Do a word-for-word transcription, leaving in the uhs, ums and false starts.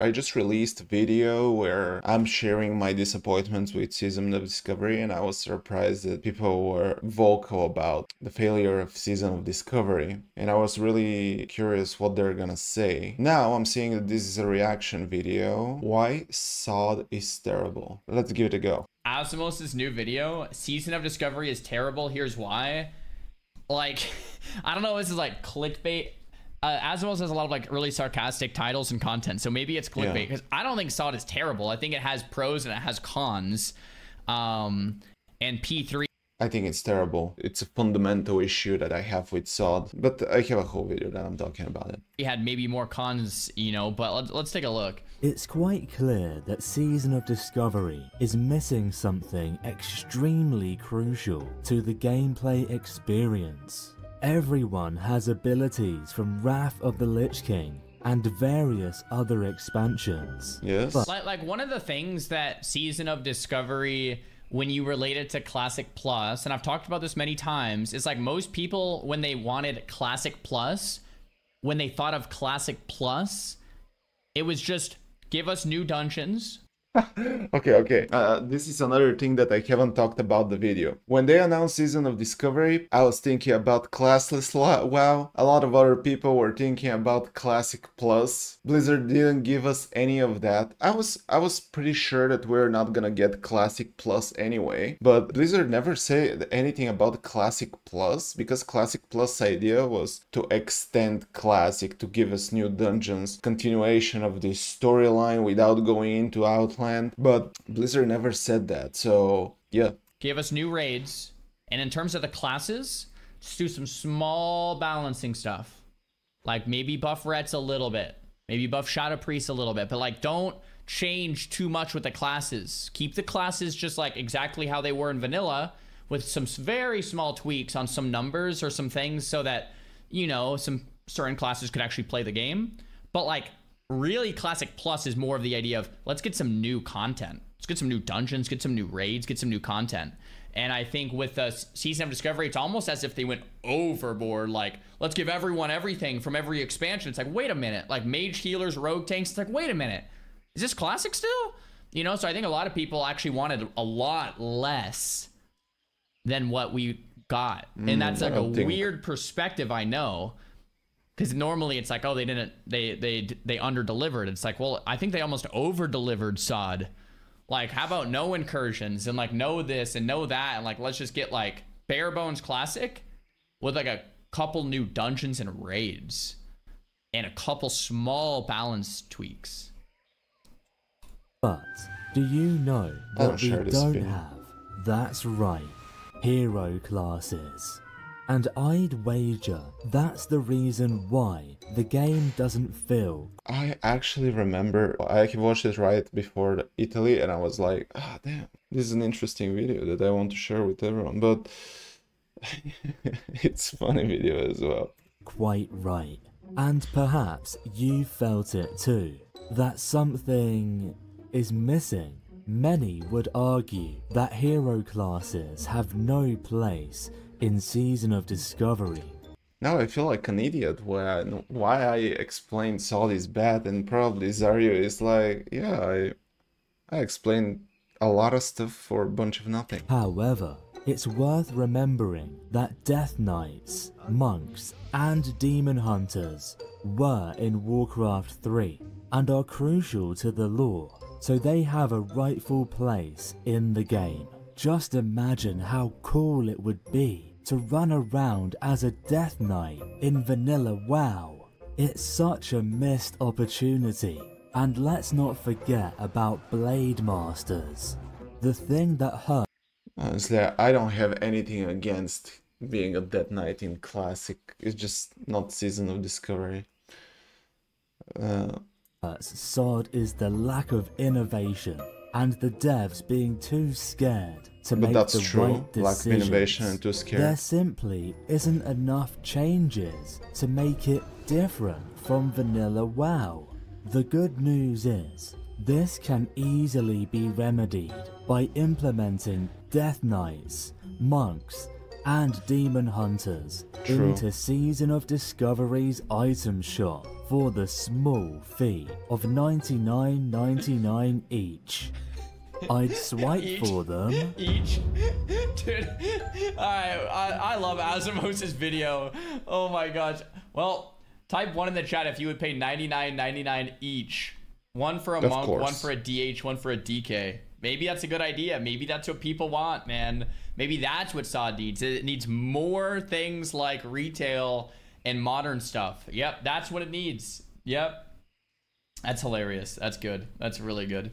I just released a video where I'm sharing my disappointments with Season of Discovery, and I was surprised that people were vocal about the failure of Season of Discovery, and I was really curious what they're gonna say. Now I'm seeing that this is a reaction video. Why S O D is terrible. Let's give it a go. Azimos' new video, Season of Discovery is terrible, here's why. Like, I don't know, this is like clickbait. Uh, Azimos has a lot of like really sarcastic titles and content, so maybe it's clickbait, because yeah. I don't think S O D is terrible. I think it has pros and it has cons. Um, and P three, I think it's terrible. It's a fundamental issue that I have with S O D, but I have a whole video that I'm talking about it. It had maybe more cons, you know, but let's, let's take a look. It's quite clear that Season of Discovery is missing something extremely crucial to the gameplay experience. Everyone has abilities from Wrath of the Lich King and various other expansions. Yes. But like, like one of the things that Season of Discovery, when you relate it to Classic Plus, and I've talked about this many times, is like most people, when they wanted Classic Plus, when they thought of Classic Plus, it was just give us new dungeons. okay, okay. Uh, this is another thing that I haven't talked about the video. When they announced Season of Discovery, I was thinking about Classless WoW. A lot of other people were thinking about Classic Plus. Blizzard didn't give us any of that. I was I was pretty sure that we're not gonna get Classic Plus anyway. But Blizzard never said anything about Classic Plus, because Classic Plus idea was to extend Classic, to give us new dungeons, continuation of the storyline without going into Outland. But Blizzard never said that, so yeah. Give us new raids, and in terms of the classes, just do some small balancing stuff. Like maybe buff Rets a little bit, maybe buff Shadow Priest a little bit, but like don't change too much with the classes. Keep the classes just like exactly how they were in Vanilla, with some very small tweaks on some numbers or some things so that, you know, some certain classes could actually play the game. But like, really, Classic Plus is more of the idea of let's get some new content. Let's get some new dungeons, get some new raids, get some new content. And I think with uh, Season of Discovery, it's almost as if they went overboard. Like, let's give everyone everything from every expansion. It's like, wait a minute. Like, mage healers, rogue tanks. It's like, wait a minute. Is this Classic still? You know, so I think a lot of people actually wanted a lot less than what we got. Mm, and that's like a think... weird perspective, I know. Because normally it's like, oh, they didn't, they they they under-delivered. It's like, well, I think they almost over-delivered S O D. Like, how about no incursions and like no this and no that, and like let's just get like bare bones Classic with like a couple new dungeons and raids and a couple small balance tweaks. But do you know what we don't have? That's right, hero classes. And I'd wager that's the reason why the game doesn't feel. I actually remember I watched it right before Italy, and I was like, ah, oh, damn, this is an interesting video that I want to share with everyone. But it's a funny video as well. Quite right. And perhaps you felt it too, that something is missing. Many would argue that hero classes have no place in Season of Discovery. Now I feel like an idiot when why I explained S O D is bad, and probably Zaryu is like, yeah, I, I explained a lot of stuff for a bunch of nothing. However, it's worth remembering that Death Knights, Monks, and Demon Hunters were in Warcraft three and are crucial to the lore, so they have a rightful place in the game. Just imagine how cool it would be to run around as a Death Knight in Vanilla WoW. It's such a missed opportunity. And let's not forget about Blade Masters. The thing that hurt... Honestly, I don't have anything against being a Death Knight in Classic. It's just not Season of Discovery. Uh... S O D is the lack of innovation. And the devs being too scared to but make that's the true. right decisions. Lack of innovation and too scared. There simply isn't enough changes to make it different from Vanilla WoW. The good news is, this can easily be remedied by implementing Death Knights, Monks, and Demon Hunters True. into Season of Discovery's item shop for the small fee of ninety-nine ninety-nine each. I'd swipe each, for them. Each. Dude, I, I, I love Azimos' video. Oh my gosh. Well, type one in the chat if you would pay ninety-nine ninety-nine each. One for a of monk, course. one for a D H, one for a D K. Maybe that's a good idea. Maybe that's what people want, man. Maybe that's what S O D needs. It needs more things like retail and modern stuff. Yep, that's what it needs. Yep. That's hilarious. That's good. That's really good.